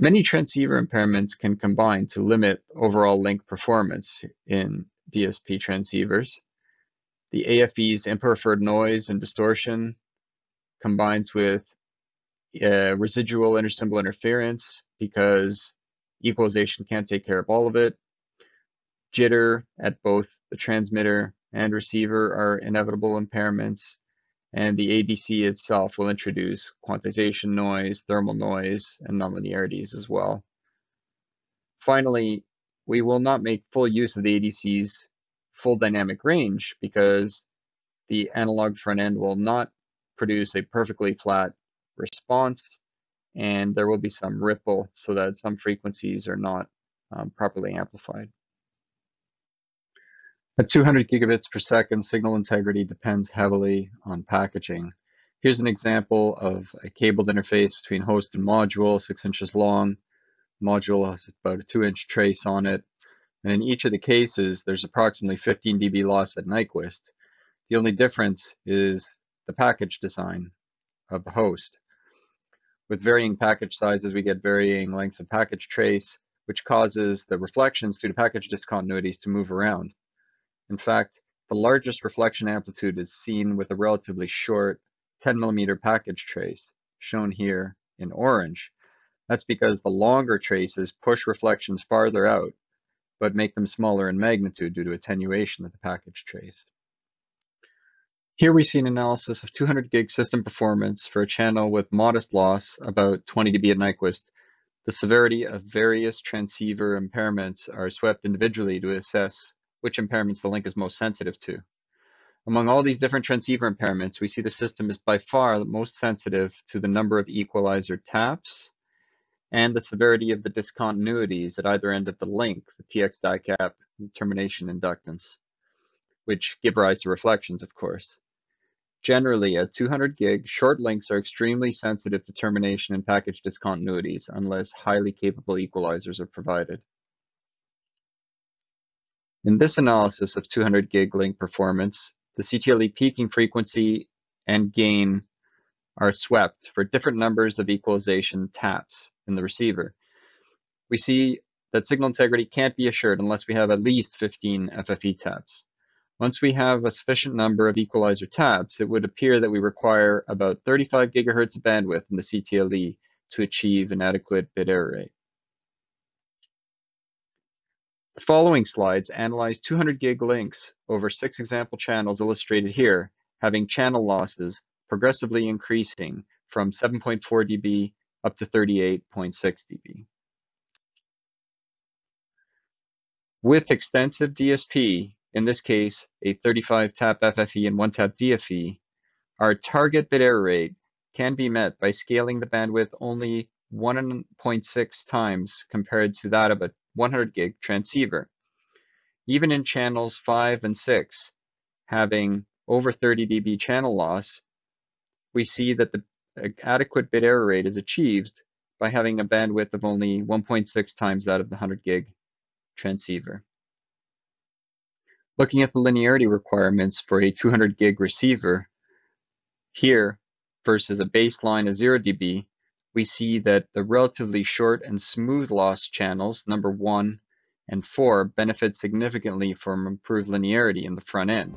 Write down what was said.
Many transceiver impairments can combine to limit overall link performance in DSP transceivers. The AFE's imperforate noise and distortion combines with residual intersymbol interference because equalization can't take care of all of it. Jitter at both the transmitter and receiver are inevitable impairments, and the ADC itself will introduce quantization noise, thermal noise, and nonlinearities as well. Finally, we will not make full use of the ADC's full dynamic range because the analog front end will not produce a perfectly flat response, and there will be some ripple so that some frequencies are not properly amplified. At 200 gigabits per second, signal integrity depends heavily on packaging. Here's an example of a cabled interface between host and module, 6 inches long. Module has about a 2-inch trace on it. And in each of the cases, there's approximately 15 dB loss at Nyquist. The only difference is the package design of the host. With varying package sizes, we get varying lengths of package trace, which causes the reflections due to package discontinuities to move around. In fact, the largest reflection amplitude is seen with a relatively short 10 millimeter package trace, shown here in orange. That's because the longer traces push reflections farther out, but make them smaller in magnitude due to attenuation of the package trace. Here we see an analysis of 200 gig system performance for a channel with modest loss, about 20 dB at Nyquist. The severity of various transceiver impairments are swept individually to assess which impairments the link is most sensitive to. Among all these different transceiver impairments, we see the system is by far the most sensitive to the number of equalizer taps and the severity of the discontinuities at either end of the link, the TX die cap and termination inductance, which give rise to reflections, of course. Generally, at 200 gig, short links are extremely sensitive to termination and package discontinuities unless highly capable equalizers are provided. In this analysis of 200 gig link performance, the CTLE peaking frequency and gain are swept for different numbers of equalization taps in the receiver. We see that signal integrity can't be assured unless we have at least 15 FFE taps. Once we have a sufficient number of equalizer taps, it would appear that we require about 35 gigahertz of bandwidth in the CTLE to achieve an adequate bit error rate. The following slides analyze 200 gig links over 6 example channels illustrated here, having channel losses progressively increasing from 7.4 dB up to 38.6 dB. With extensive DSP, in this case a 35 tap FFE and 1 tap DFE, our target bit error rate can be met by scaling the bandwidth only 1.6 times compared to that of a 100 gig transceiver. Even in channels 5 and 6, having over 30 dB channel loss, we see that the adequate bit error rate is achieved by having a bandwidth of only 1.6 times that of the 100 gig transceiver. Looking at the linearity requirements for a 200 gig receiver here versus a baseline of 0 dB, we see that the relatively short and smooth loss channels, number 1 and 4, benefit significantly from improved linearity in the front end.